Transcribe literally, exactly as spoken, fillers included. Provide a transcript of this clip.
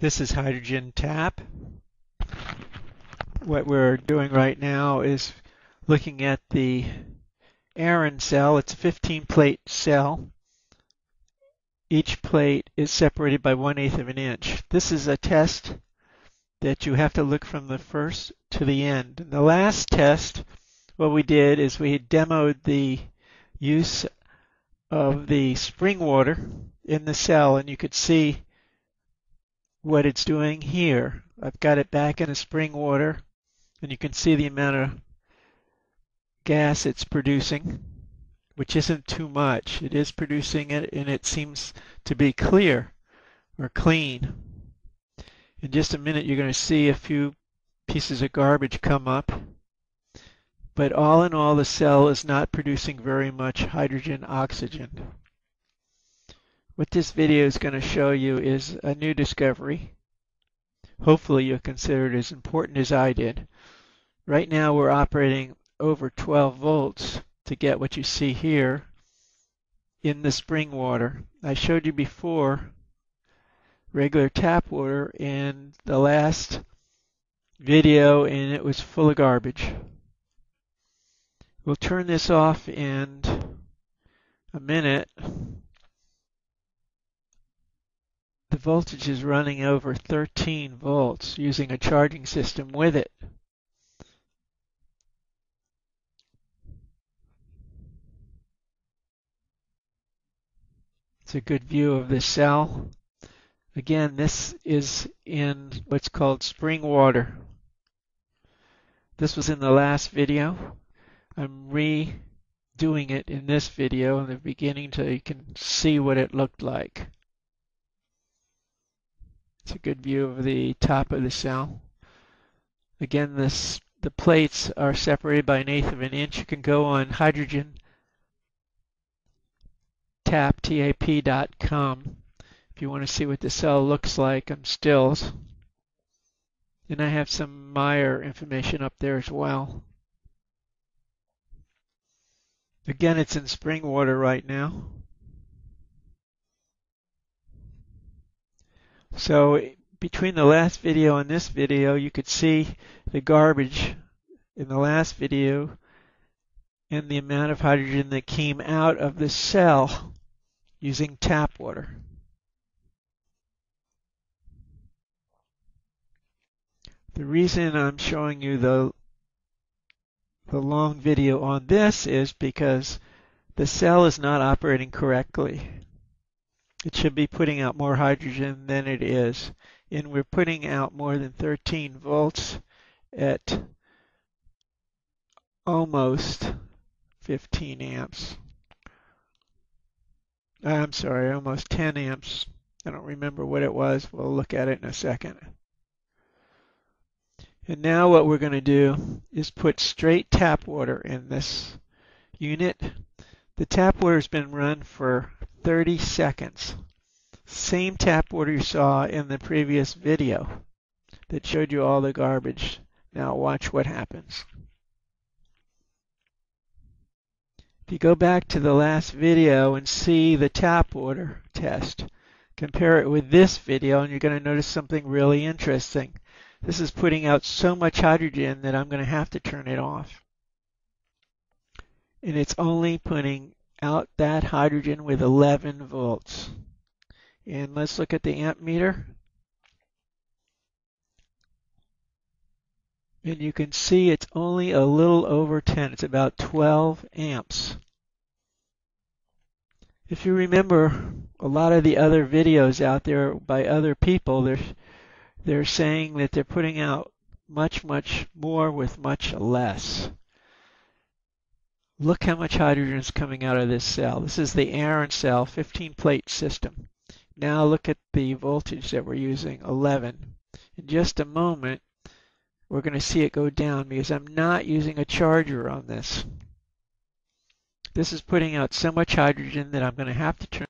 This is hydrogen tap. What we're doing right now is looking at the Aaron cell. It's a fifteen plate cell. Each plate is separated by one eighth of an inch. This is a test that you have to look from the first to the end. In the last test, what we did is we demoed the use of the spring water in the cell, and you could see what it's doing here. I've got it back in the spring water, and you can see the amount of gas it's producing, which isn't too much. It is producing it, and it seems to be clear or clean. In just a minute, you're going to see a few pieces of garbage come up. But all in all, the cell is not producing very much hydrogen oxygen. What this video is going to show you is a new discovery. Hopefully you'll consider it as important as I did. Right now we're operating over twelve volts to get what you see here in the spring water. I showed you before regular tap water in the last video, and it was full of garbage. We'll turn this off in a minute. The voltage is running over thirteen volts using a charging system with it. It's a good view of the cell. Again, this is in what's called spring water. This was in the last video. I'm redoing it in this video in the beginning so you can see what it looked like. It's a good view of the top of the cell. Again, this, the plates are separated by an eighth of an inch. You can go on hydrogen tap tap dot com if you want to see what the cell looks like. I'm stills, and I have some Meyer information up there as well. Again, it's in spring water right now. So between the last video and this video, you could see the garbage in the last video and the amount of hydrogen that came out of the cell using tap water. The reason I'm showing you the, the long video on this is because the cell is not operating correctly. It should be putting out more hydrogen than it is, and we're putting out more than thirteen volts at almost fifteen amps. I'm sorry, almost ten amps. I don't remember what it was. We'll look at it in a second. And now what we're going to do is put straight tap water in this unit. The tap water has been run for thirty seconds. Same tap water you saw in the previous video that showed you all the garbage. Now watch what happens. If you go back to the last video and see the tap water test, compare it with this video, and you're going to notice something really interesting. This is putting out so much hydrogen that I'm going to have to turn it off. And it's only putting out that hydrogen with eleven volts. And let's look at the amp meter. And you can see it's only a little over ten. It's about twelve amps. If you remember a lot of the other videos out there by other people, they're, they're saying that they're putting out much, much more with much less. Look how much hydrogen is coming out of this cell. This is the Aaron cell, fifteen plate system. Now look at the voltage that we're using, eleven. In just a moment, we're going to see it go down because I'm not using a charger on this. This is putting out so much hydrogen that I'm going to have to turn